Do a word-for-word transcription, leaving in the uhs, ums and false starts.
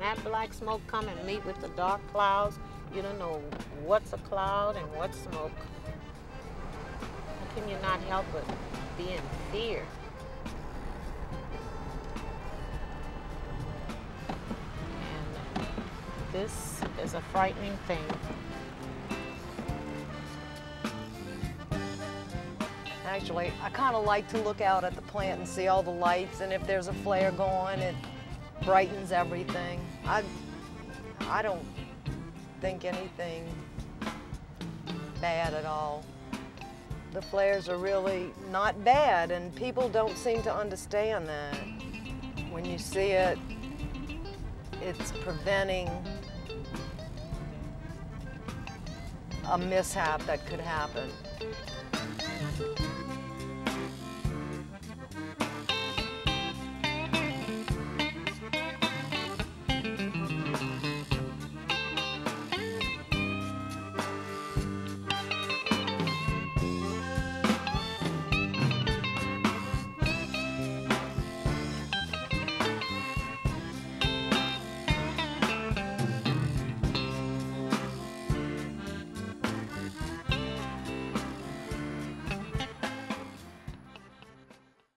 That black smoke come and meet with the dark clouds, you don't know what's a cloud and what's smoke. How can you not help but be in fear? And this is a frightening thing. Actually, I kind of like to look out at the plant and see all the lights, and if there's a flare going, it brightens everything. I, I don't think anything bad at all. The flares are really not bad, and people don't seem to understand that. When you see it, it's preventing a mishap that could happen.